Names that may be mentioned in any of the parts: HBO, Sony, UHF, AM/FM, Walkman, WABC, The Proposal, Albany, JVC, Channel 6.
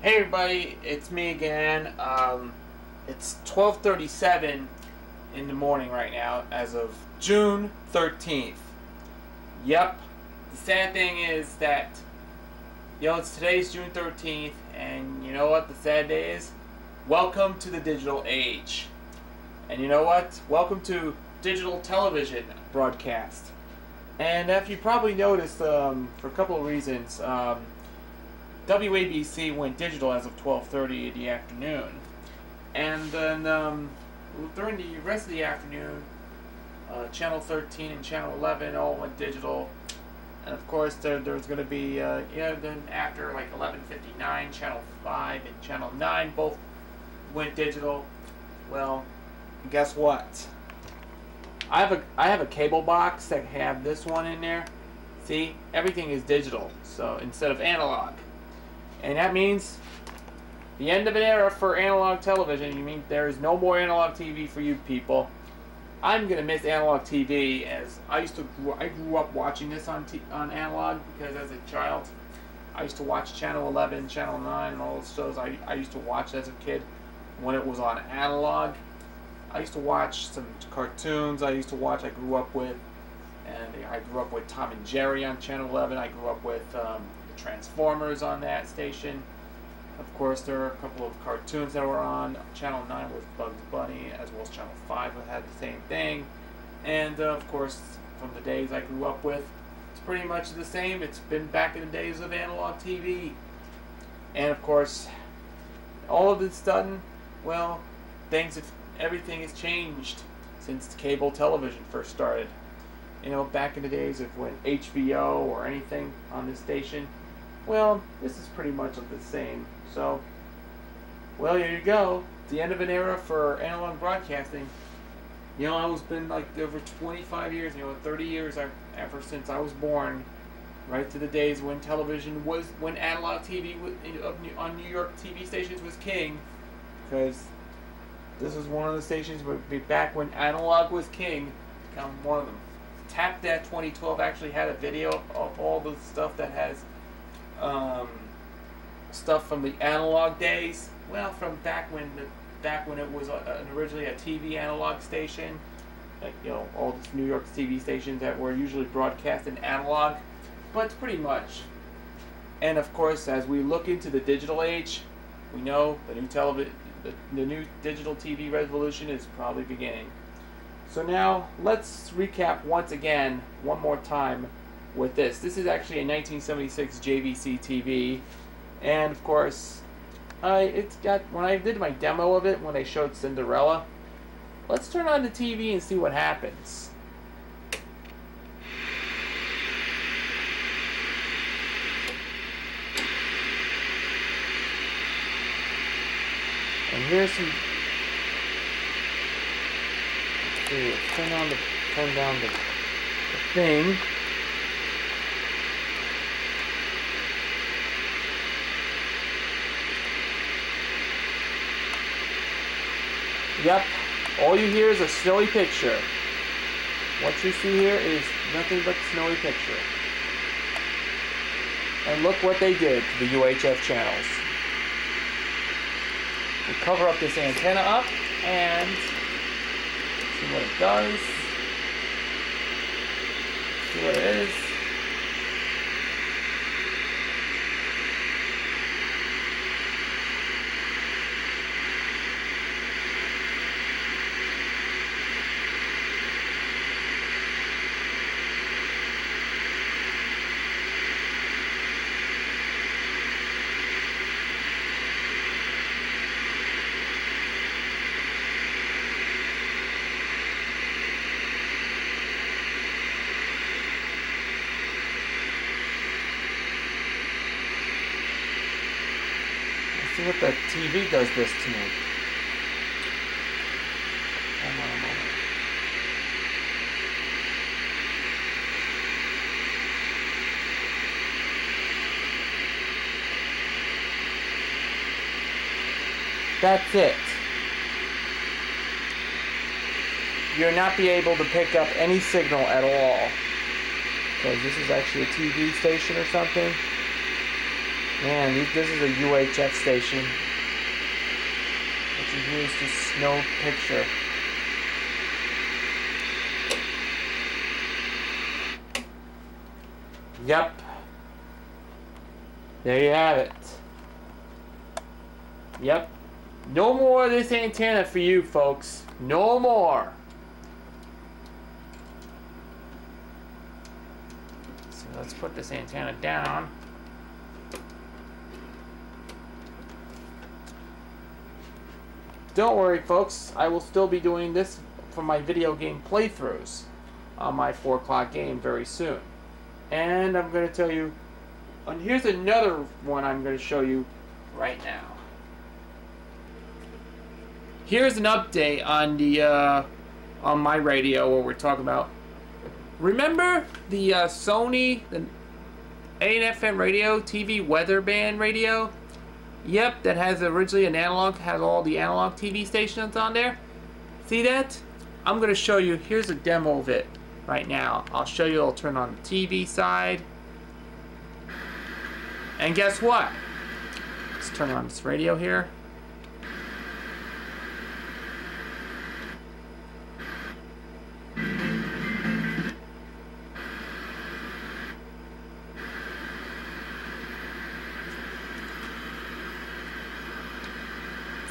Hey everybody, it's me again. It's 12:37 in the morning right now as of June 13th. Yep, the sad thing is that, you know, today's June 13th, and you know what the sad day is? Welcome to the digital age. And you know what? Welcome to digital television broadcast. And if you probably noticed, for a couple of reasons, WABC went digital as of 12:30 in the afternoon, and then during the rest of the afternoon, Channel 13 and Channel 11 all went digital, and of course there's going to be then after like 11:59, Channel 5 and Channel 9 both went digital. Well, guess what? I have a cable box that have this one in there. See, everything is digital, so instead of analog. And that means the end of an era for analog television. You mean there is no more analog TV for you people. I'm gonna miss analog TV, as I grew up watching this on analog, because as a child I used to watch Channel 11, Channel 9, and all those shows I used to watch as a kid when it was on analog. I used to watch some cartoons. I grew up with, and I grew up with Tom and Jerry on Channel 11. I grew up with Transformers on that station. Of course, there are a couple of cartoons that were on Channel 9 with Bugs Bunny, as well as Channel 5 had the same thing. And of course, from the days I grew up with, it's pretty much the same. It's been back in the days of analog TV. And of course, all of a sudden, well, everything has changed since cable television first started. You know, back in the days of when HBO or anything on this station. Well, this is pretty much the same. So, well, here you go. It's the end of an era for analog broadcasting. You know, I was been like over 25 years, you know, 30 years ever since I was born, right to the days when television was, when analog TV on New York TV stations was king. Because this was one of the stations would be back when analog was king. Become one of them. Tap That 2012 actually had a video of all the stuff that has stuff from the analog days. Well, from back when it was originally a TV analog station, like, you know, all these New York TV stations that were usually broadcast in analog, but pretty much. And of course, as we look into the digital age, we know the new digital TV revolution is probably beginning. So now, let's recap one more time with this. This is actually a 1976 JVC TV, and of course, when I did my demo of it, when I showed Cinderella, let's turn on the TV and see what happens. And here's some... turn down the thing. Yep, all you hear is a snowy picture. What you see here is nothing but a snowy picture. And look what they did to the UHF channels. We cover up this antenna up and see what it does. See what it is. See what the TV does this to me. Hold on a moment. That's it. You'll not be able to pick up any signal at all. Because this is actually a TV station or something. Man, this is a UHF station, which is used to snow picture. Yep. There you have it. Yep. No more of this antenna for you folks. No more. So let's put this antenna down. Don't worry folks, I will still be doing this for my video game playthroughs on my 4 o'clock game very soon. And I'm going to tell you, and here's another one I'm going to show you right now. Here's an update on the on my radio where we're talking about. Remember the Sony, the AM/FM radio, TV weather band radio? Yep, that has originally an analog, has all the analog TV stations on there. See that? I'm going to show you, here's a demo of it right now. I'll show you, I'll turn on the TV side. And guess what? Let's turn on this radio here.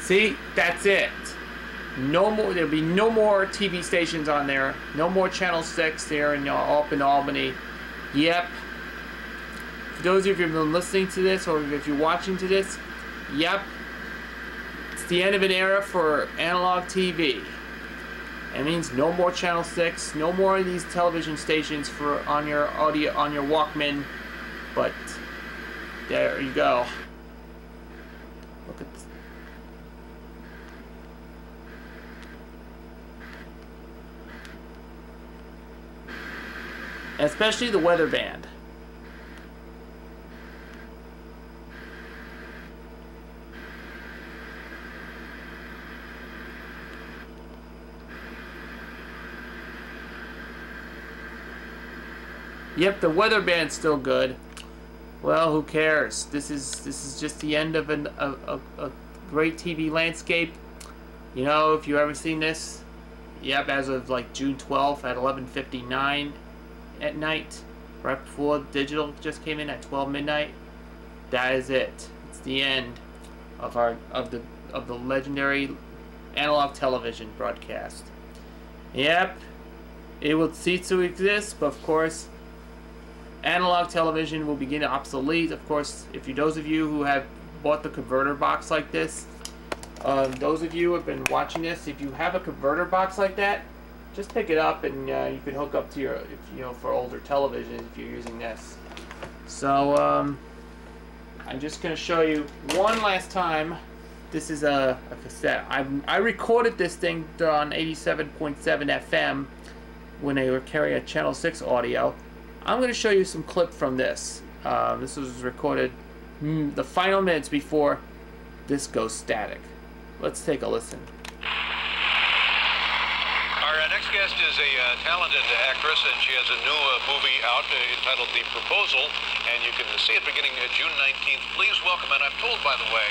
See, that's it. No more. There'll be no more TV stations on there. No more Channel 6 there in up in Albany. Yep. For those of you who've been listening to this, or if you're watching to this, yep. It's the end of an era for analog TV. It means no more Channel 6, no more of these television stations for on your audio on your Walkman. But there you go. Look at this. Especially the weather band. Yep, the weather band's still good. Well, who cares? This is just the end of a great TV landscape. You know, if you ever seen this, yep, as of like June 12th at 11:59. At night, right before digital just came in at 12 midnight. That is it. It's the end of our of the legendary analog television broadcast. Yep, it will cease to exist, but of course, analog television will begin to obsolete. Of course, if you those of you who have bought the converter box like this, those of you who have been watching this, if you have a converter box like that, just pick it up and you can hook up to your, you know, for older television if you're using this. So I'm just going to show you one last time. This is a cassette. I recorded this thing on 87.7 FM when they were carrying a Channel 6 audio. I'm going to show you some clip from this. This was recorded the final minutes before this goes static. Let's take a listen. Our next guest is a talented actress, and she has a new movie out entitled The Proposal, and you can see it beginning June 19th. Please welcome, and I'm told, by the way,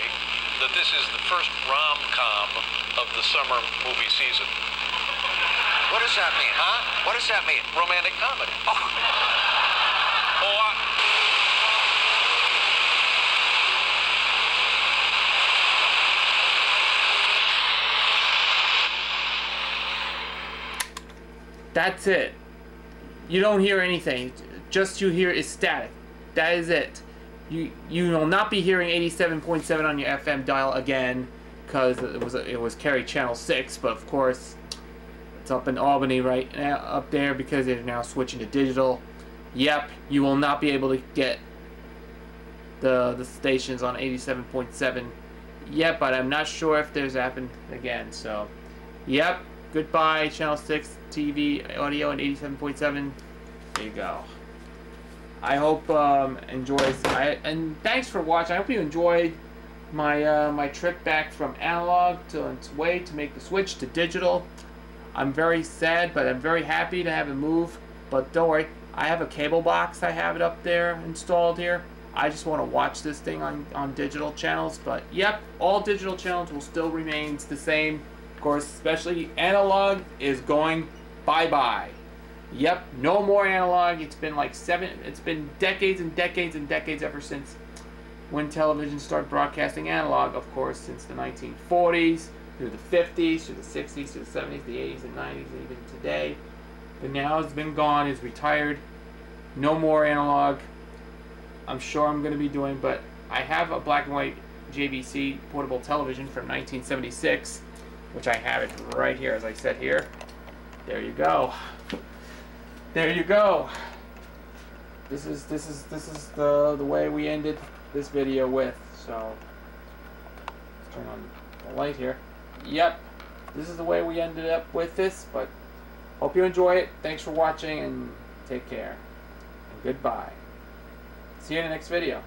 that this is the first rom-com of the summer movie season. What does that mean, huh? What does that mean? Romantic comedy. Oh, that's it. You don't hear anything. Just you hear is static. That is it. You will not be hearing 87.7 on your FM dial again, because it was carried Channel 6, but of course it's up in Albany right now up there because they're now switching to digital. Yep, you will not be able to get the stations on 87.7 yet, but I'm not sure if there's happened again. So, yep. Goodbye, Channel 6 TV audio and 87.7. There you go. I hope and thanks for watching. I hope you enjoyed my my trip back from analog to its way to make the switch to digital. I'm very sad, but I'm very happy to have it move. But don't worry, I have a cable box. I have it up there installed here. I just want to watch this thing on digital channels. But yep, all digital channels will still remain the same. Of course, especially analog is going bye-bye. Yep, no more analog. It's been like it's been decades and decades and decades ever since when television started broadcasting analog, of course, since the 1940s, through the 50s, through the 60s, through the 70s, the 80s, and 90s, and even today. But now it's been gone, it's retired. No more analog. I'm sure I'm going to be doing, but I have a black and white JVC portable television from 1976, which I have it right here, as I said here. There you go. There you go. This is the way we ended this video with. So let's turn on the light here. Yep, this is the way we ended up with this. But hope you enjoy it. Thanks for watching and take care. And goodbye. See you in the next video.